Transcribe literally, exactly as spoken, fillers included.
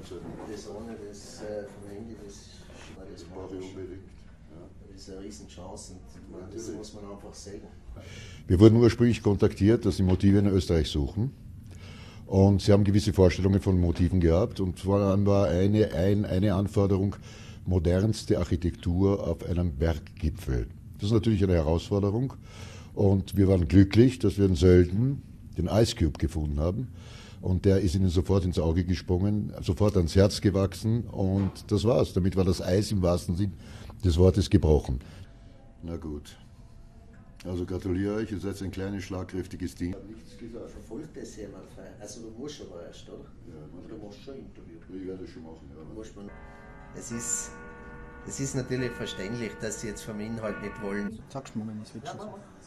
Das ohne das äh, vom Handy, das, das brauche ich unbedingt. Das ist eine Riesenchance und das muss man einfach sehen. Wir wurden ursprünglich kontaktiert, dass sie Motive in Österreich suchen. Und sie haben gewisse Vorstellungen von Motiven gehabt. Und voran war eine, ein, eine Anforderung, modernste Architektur auf einem Berggipfel. Das ist natürlich eine Herausforderung. Und wir waren glücklich, dass wir in Sölden den Ice Cube gefunden haben. Und der ist ihnen sofort ins Auge gesprungen, sofort ans Herz gewachsen. Und das war's. Damit war das Eis im wahrsten Sinn des Wortes gebrochen. Na gut. Also gratuliere euch, ihr seid ein kleines, schlagkräftiges Ding. Ich habe nichts gesagt. Verfolgt das jemand? Also du musst schon mal erst, oder? Ja, oder du musst schon ein Interview. Ich werde das schon machen, ja. Es ist, es ist natürlich verständlich, dass sie jetzt vom Inhalt nicht wollen. Sagst du mal, wenn ich es will.